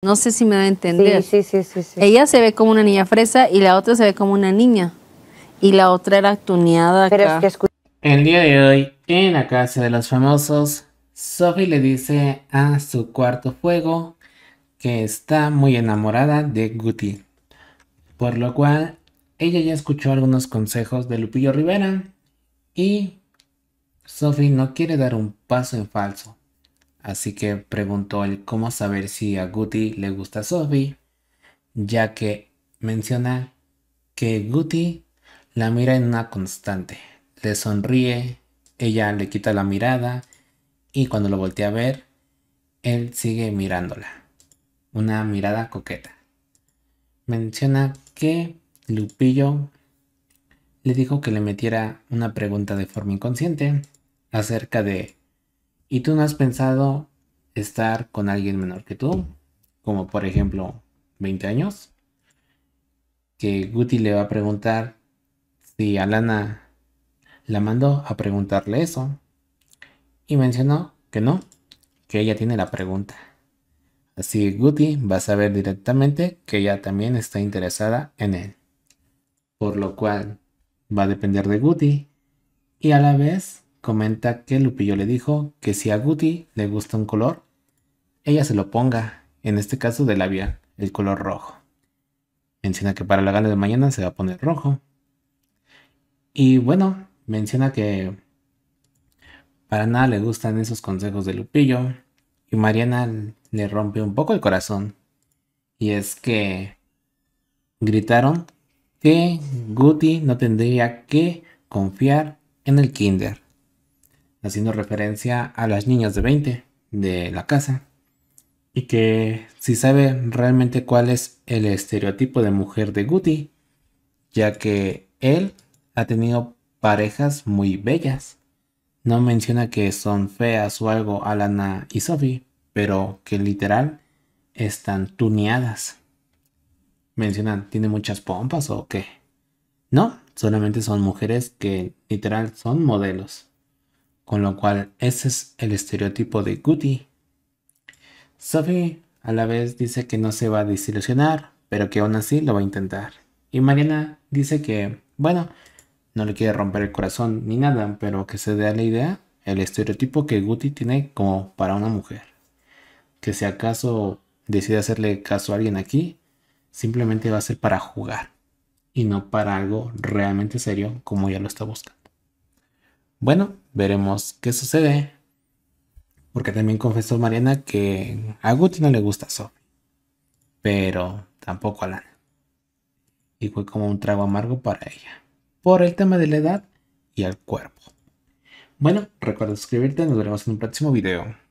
No sé si me da a entender. Sí. Ella se ve como una niña fresa y la otra se ve como una niña. Y la otra era tuneada acá. Pero es que el día de hoy, en La Casa de los Famosos, Sophie le dice a su cuarto fuego que está muy enamorada de Guti. Por lo cual, ella ya escuchó algunos consejos de Lupillo Rivera y Sophie no quiere dar un paso en falso. Así que preguntó él cómo saber si a Guti le gusta Sophie, ya que menciona que Guti la mira en una constante. Le sonríe, ella le quita la mirada y cuando lo voltea a ver, él sigue mirándola. Una mirada coqueta. Menciona que Lupillo le dijo que le metiera una pregunta de forma inconsciente acerca de... ¿Y tú no has pensado estar con alguien menor que tú? Como por ejemplo, 20 años. Que Guti le va a preguntar si Alana la mandó a preguntarle eso. Y mencionó que no, que ella tiene la pregunta. Así Guti va a saber directamente que ella también está interesada en él. Por lo cual va a depender de Guti. Y a la vez... comenta que Lupillo le dijo que si a Guti le gusta un color, ella se lo ponga, en este caso de labial, el color rojo. Menciona que para la gala de mañana se va a poner rojo. Y bueno, menciona que para nada le gustan esos consejos de Lupillo. Y Mariana le rompe un poco el corazón. Y es que gritaron que Guti no tendría que confiar en el kinder, haciendo referencia a las niñas de 20 de la casa, y que si sabe realmente cuál es el estereotipo de mujer de Guti, ya que él ha tenido parejas muy bellas. No menciona que son feas o algo Alana y Sophie, pero que literal están tuneadas. Mencionan, ¿tiene muchas pompas o qué? No, solamente son mujeres que literal son modelos. Con lo cual, ese es el estereotipo de Guti. Sophie a la vez dice que no se va a desilusionar, pero que aún así lo va a intentar. Y Mariana dice que, bueno, no le quiere romper el corazón ni nada, pero que se dé a la idea el estereotipo que Guti tiene como para una mujer. Que si acaso decide hacerle caso a alguien aquí, simplemente va a ser para jugar y no para algo realmente serio como ya lo está buscando. Bueno, veremos qué sucede, porque también confesó Mariana que a Guti no le gusta Sophie, pero tampoco a Alana. Y fue como un trago amargo para ella, por el tema de la edad y el cuerpo. Bueno, recuerda suscribirte, nos veremos en un próximo video.